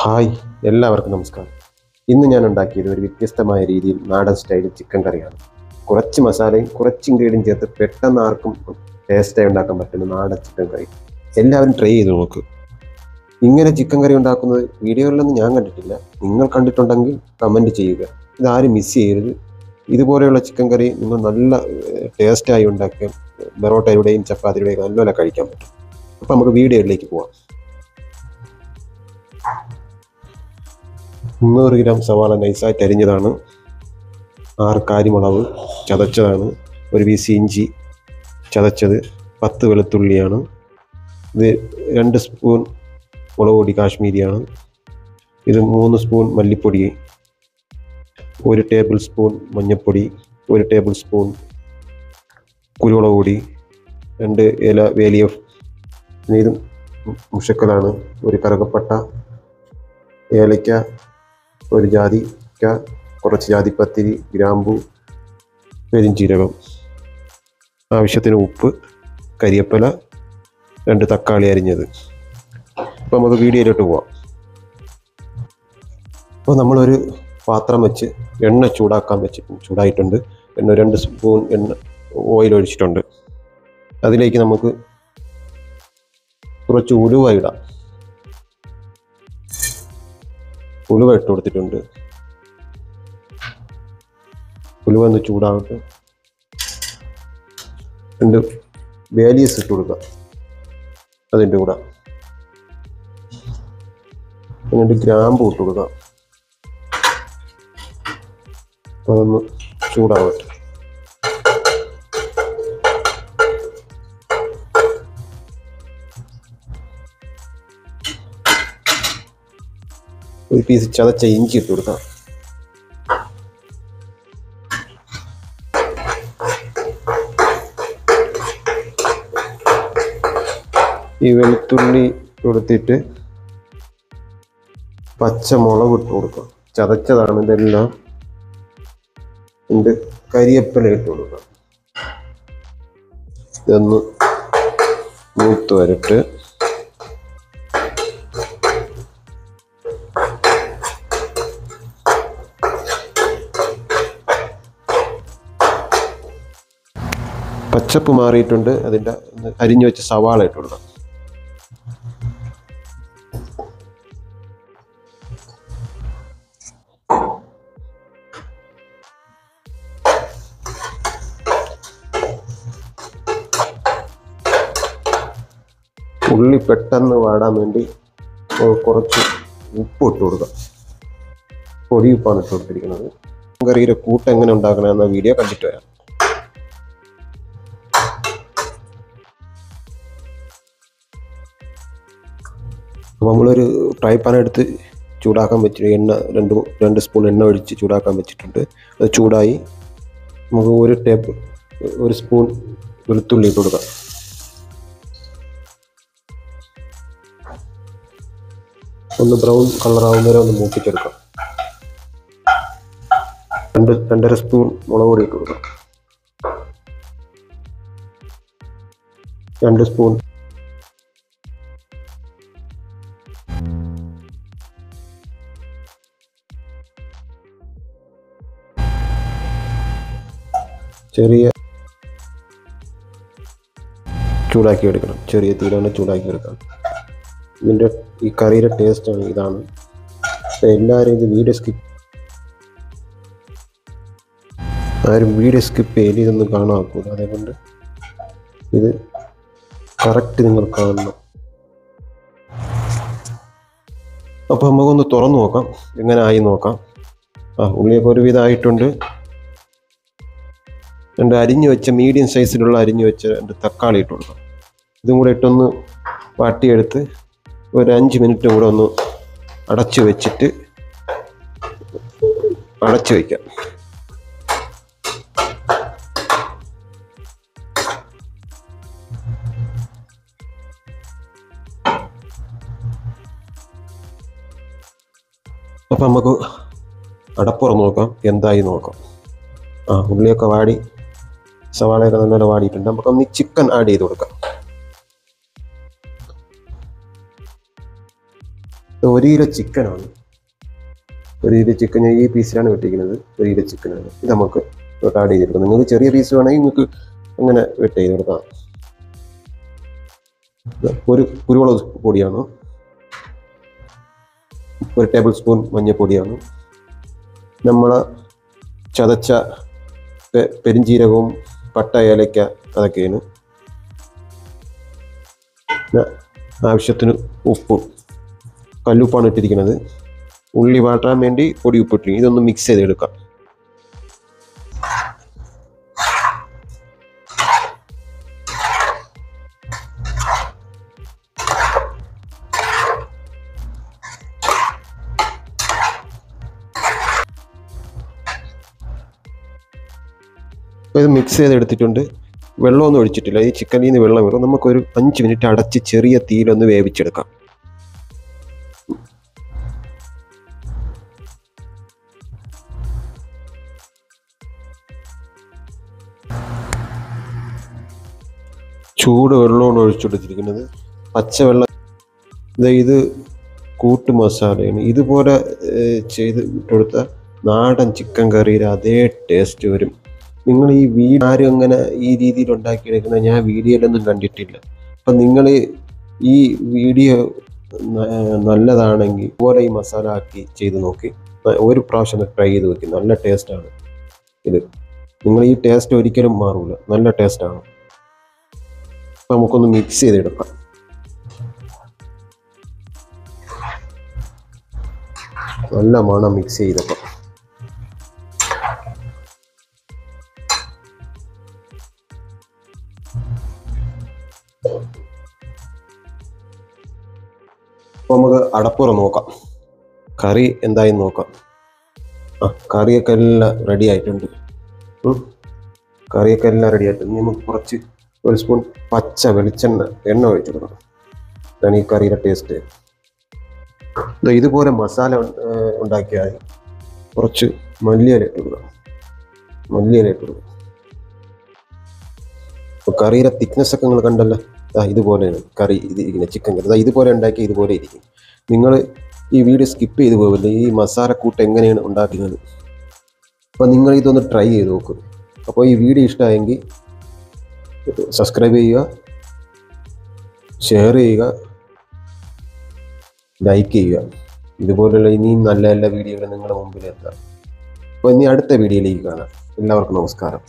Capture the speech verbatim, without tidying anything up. Hi, എല്ലാവർക്കും നമസ്കാരം. ഇന്ന് ഞാൻ ഉണ്ടാക്കിയത് ഒരു വ്യത്യസ്തമായ രീതിയിൽ നാടൻ സ്റ്റൈൽ ചിക്കൻ കറിയാണ്. കുറച്ച് മസാലയും കുറച്ച് ഇൻഗ്രീഡിയൻറ്റും ചേർത്ത് പെട്ടെന്ന് ആർക്കും ടേസ്റ്റായി ഉണ്ടാക്കാൻ പറ്റുന്ന നാടൻ ചിക്കൻ കറി എല്ലാവരും ട്രൈ ചെയ്ത് നോക്ക്. ഇങ്ങനെ ചിക്കൻ കറി ഉണ്ടാക്കുന്നത് വീഡിയോയിലൊന്നും ഞാൻ കണ്ടിട്ടില്ല. നിങ്ങൾ കണ്ടിട്ടുണ്ടെങ്കിൽ കമൻറ്റ് ചെയ്യുക. ഇതാരും മിസ് ചെയ്യരുത്. ഇതുപോലെയുള്ള ചിക്കൻ കറി നിങ്ങൾ നല്ല ടേസ്റ്റായി ഉണ്ടാക്കിയാൽ ബറോട്ടയുടെയും ചപ്പാത്തിയുടെയും നല്ലപോലെ കഴിക്കാൻ പറ്റും. അപ്പോൾ നമുക്ക് വീഡിയോയിലേക്ക് പോവാം. മുന്നൂറ് ഗ്രാം സവാള നൈസായിട്ട് അരിഞ്ഞതാണ്. ആറ് കാരിമുളക് ചതച്ചതാണ്. ഒരു പീസ് ഇഞ്ചി ചതച്ചത്. പത്ത് വെളുത്തുള്ളിയാണ്. ഇത് രണ്ട് സ്പൂൺ മുളക് പൊടി കാശ്മീരിയാണ്. ഇത് മൂന്ന് സ്പൂൺ മല്ലിപ്പൊടി, ഒരു ടേബിൾ സ്പൂൺ മഞ്ഞൾപ്പൊടി, ഒരു ടേബിൾ സ്പൂൺ കുരുമുളക് പൊടി, രണ്ട് ഇല വേലിയ, ഇതും മുഷക്കലാണ്, ഒരു കറുകപ്പട്ട, ഏലയ്ക്ക, ഒരു ജാതിക്ക, കുറച്ച് ജാതിപ്പത്തിരി, ഗ്രാമ്പു, പെരിഞ്ചീരകം, ആവശ്യത്തിന് ഉപ്പ്, കരിയപ്പല, രണ്ട് തക്കാളി അരിഞ്ഞത്. അപ്പോൾ നമുക്ക് വീഡിയോയിലോട്ട് പോവാം. അപ്പോൾ നമ്മളൊരു പാത്രം വെച്ച് എണ്ണ ചൂടാക്കാൻ വെച്ച് ചൂടായിട്ടുണ്ട്. എണ്ണ രണ്ട് സ്പൂൺ എണ്ണ ഓയിൽ ഒഴിച്ചിട്ടുണ്ട്. അതിലേക്ക് നമുക്ക് കുറച്ച് ഉലുവ ഇടാം. ഉലുവ ഇട്ട് കൊടുത്തിട്ടുണ്ട്. ഉലുവ ഒന്ന് ചൂടാകട്ടെ. രണ്ട് വേലിയസ് ഇട്ട് കൊടുക്കാം. അതിൻ്റെ കൂടെ രണ്ട് ഗ്രാമ്പു ഇട്ട് കൊടുക്കാം. അതൊന്ന് ചൂടാകട്ടെ. ഒരു പീസ് ചതച്ച ഇഞ്ചി ഇട്ട് കൊടുക്കാം. ഈ വെളുത്തുള്ളി കൊടുത്തിട്ട് പച്ചമുളക് ഇട്ട് കൊടുക്കാം. ചതച്ചതാണ് ഇതെല്ലാം. ഉണ്ട് കരിയപ്പല ഇട്ട് കൊടുക്കാം. ഇതൊന്ന് മൂത്ത് വരട്ട്. പച്ചപ്പ് മാറിയിട്ടുണ്ട്. അതിൻ്റെ അരിഞ്ഞു വെച്ച സവാള ഇട്ട് കൊടുക്കാം. ഉള്ളി പെട്ടെന്ന് വാടാൻ വേണ്ടി കുറച്ച് ഉപ്പ് ഇട്ട് കൊടുക്കാം. പൊടിയുപ്പാണ് ഇട്ട് കൊടുത്തിരിക്കുന്നത്. കറിയുടെ കൂട്ട് എങ്ങനെ ഉണ്ടാക്കണമെന്ന വീഡിയോ കണ്ടിട്ട് വരാം. അപ്പോൾ നമ്മളൊരു ഫ്രൈ പാൻ എടുത്ത് ചൂടാക്കാൻ വെച്ചിട്ട് എണ്ണ രണ്ട് രണ്ട് സ്പൂൺ എണ്ണ ഒഴിച്ച് ചൂടാക്കാൻ വെച്ചിട്ടുണ്ട്. അത് ചൂടായി. നമുക്ക് ഒരു ടേബിൾ ഒരു സ്പൂൺ വെളുത്തുള്ളി ഇട്ട് കൊടുക്കാം. ഒന്ന് ബ്രൗൺ കളറാവുന്ന വരെ ഒന്ന് മൂപ്പിച്ചെടുക്കാം. രണ്ട് രണ്ടര സ്പൂൺ മുളക് പൊടി ഇട്ട് കൊടുക്കാം. രണ്ട് സ്പൂൺ ചെറിയ ചൂടാക്കി എടുക്കണം. ചെറിയ തീരാണ് ചൂടാക്കി എടുക്കണം. ഇതിൻ്റെ ഈ കറിയുടെ ടേസ്റ്റാണ് ഇതാണ്. എല്ലാവരും ഇത് വീഡിയോ സ്കിപ്പ് ആരും വീഡിയോ സ്കിപ്പ് ചെയ്ത് ഇതൊന്നും കാണാക്കൂല. അതേകൊണ്ട് ഇത് കറക്റ്റ് നിങ്ങൾ കാണണം. അപ്പോൾ നമുക്കൊന്ന് തുറന്നു നോക്കാം, എങ്ങനെ ആയി നോക്കാം. ആ ഉള്ളിയൊക്കെ ഒരുവിധമായിട്ടുണ്ട്. രണ്ട് അരിഞ്ഞു വെച്ച മീഡിയം സൈസിലുള്ള അരിഞ്ഞു വെച്ച രണ്ട് തക്കാളി ഇട്ട് കൊടുക്കാം. ഇതും കൂടെ ഇട്ടൊന്ന് വാട്ടിയെടുത്ത് ഒരു അഞ്ച് മിനിറ്റ് കൂടെ ഒന്ന് അടച്ചു വെച്ചിട്ട് അടച്ചു വയ്ക്കാം. അപ്പം നമുക്ക് അടപ്പുറം നോക്കാം, എന്തായി നോക്കാം. ആ ഉള്ളിയൊക്കെ വാടി സവാളയൊക്കെ നല്ലപോലെ വാടിയിട്ടുണ്ട്. നമുക്കൊന്ന് ചിക്കൻ ആഡ് ചെയ്ത് കൊടുക്കാം. ഒരു കിലോ ചിക്കനാണ്. ഒരു കിലോ ചിക്കൻ ഈ പീസിലാണ് വെട്ടിക്കുന്നത്. ഒരു കിലോ ചിക്കനാണ് ഇത്. നമുക്ക് ആഡ് ചെയ്ത് കൊടുക്കാം. നിങ്ങൾക്ക് ചെറിയ പീസ് വേണമെങ്കിൽ നിങ്ങൾക്ക് അങ്ങനെ വെട്ട് ചെയ്ത് കൊടുക്കാം. ഒരു കുരുമുളക് പൊടിയാണ്, ഒരു ടേബിൾ സ്പൂൺ മഞ്ഞൾപ്പൊടിയാണ്, നമ്മൾ ചതച്ച പെരിഞ്ചീരകവും പട്ട ഏലയ്ക്ക അതൊക്കെയാണ്, ആവശ്യത്തിന് ഉപ്പ്, കല്ലുപ്പാണ് ഇട്ടിരിക്കുന്നത്, ഉള്ളി വാട്ടാൻ വേണ്ടി പൊടി ഉപ്പിട്ട് ഇതൊന്ന് മിക്സ് ചെയ്തെടുക്കാം. ഇത് മിക്സ് ചെയ്തെടുത്തിട്ടുണ്ട്. വെള്ളമൊന്നും ഒഴിച്ചിട്ടില്ല, ഈ ചിക്കനിൽ നിന്ന് വെള്ളം വരും. നമുക്കൊരു അഞ്ച് മിനിറ്റ് അടച്ച് ചെറിയ തീയിലൊന്ന് വേവിച്ചെടുക്കാം. ചൂട് വെള്ളമാണ് ഒഴിച്ചെടുത്തിരിക്കുന്നത്, പച്ചവെള്ളം. ഇത് കൂട്ട് മസാലയാണ്. ഇതുപോലെ ചെയ്ത് ഇട്ടുകൊടുത്ത നാടൻ ചിക്കൻ കറിയുടെ അതേ ടേസ്റ്റ് വരും. നിങ്ങൾ ഈ വീട് ആരും അങ്ങനെ ഈ രീതിയിൽ ഉണ്ടാക്കിയെടുക്കുന്നത് ഞാൻ വീഡിയോയിലൊന്നും കണ്ടിട്ടില്ല. അപ്പം നിങ്ങൾ ഈ വീഡിയോ നല്ലതാണെങ്കിൽ ഇതുപോലെ ഈ മസാല ആക്കി ചെയ്ത് നോക്കി, ഒരു പ്രാവശ്യം ട്രൈ ചെയ്ത് നോക്കി. നല്ല ടേസ്റ്റാണ് ഇത്. നിങ്ങൾ ഈ ടേസ്റ്റ് ഒരിക്കലും മാറില്ല, നല്ല ടേസ്റ്റാണ്. അപ്പം നമുക്കൊന്ന് മിക്സ് ചെയ്തെടുക്കാം. നല്ല മണം മിക്സ് ചെയ്തപ്പോൾ നമുക്ക് അടപ്പുറം നോക്കാം, കറി എന്തായാലും നോക്കാം. ആ കറിയൊക്കെ എല്ലാം റെഡി ആയിട്ടുണ്ട്. കറിയൊക്കെ എല്ലാം റെഡി ആയിട്ടുണ്ട്. നമുക്ക് കുറച്ച് ഒരു സ്പൂൺ പച്ച വെളിച്ചെണ്ണ എണ്ണ ഒഴിച്ചു കൊടുക്കണം. അതാണ് ഈ കറിയുടെ ടേസ്റ്റ്. ഇതുപോലെ മസാല ഉണ്ടാക്കിയാൽ കുറച്ച് മല്ലിയില ഇട്ട് കൊടുക്കണം, മല്ലിയില ഇട്ട് കൊടുക്കണം. കറിയുടെ തിക്നെസ് ഒക്കെ നിങ്ങൾ കണ്ടല്ലോ. ആ ഇതുപോലെയാണ് കറി ഇത് ഇരിക്കുന്നത്, ചിക്കൻ കറി. അതാ ഇതുപോലെ ഉണ്ടാക്കി ഇതുപോലെ ഇരിക്കും. നിങ്ങൾ ഈ വീഡിയോ സ്കിപ്പ് ചെയ്ത് പോകരുത്, ഈ മസാലക്കൂട്ട് എങ്ങനെയാണ് ഉണ്ടാക്കുന്നത്. അപ്പോൾ നിങ്ങൾ ഇതൊന്ന് ട്രൈ ചെയ്ത് നോക്കും. അപ്പോൾ ഈ വീഡിയോ ഇഷ്ടമായെങ്കിൽ സബ്സ്ക്രൈബ് ചെയ്യുക, ഷെയർ ചെയ്യുക, ലൈക്ക് ചെയ്യുക. ഇതുപോലെയുള്ള ഇനിയും നല്ല നല്ല വീഡിയോകൾ നിങ്ങളുടെ മുമ്പിലെത്താം. അപ്പോൾ ഇനി അടുത്ത വീഡിയോയിലേക്ക് കാണാം. എല്ലാവർക്കും നമസ്കാരം.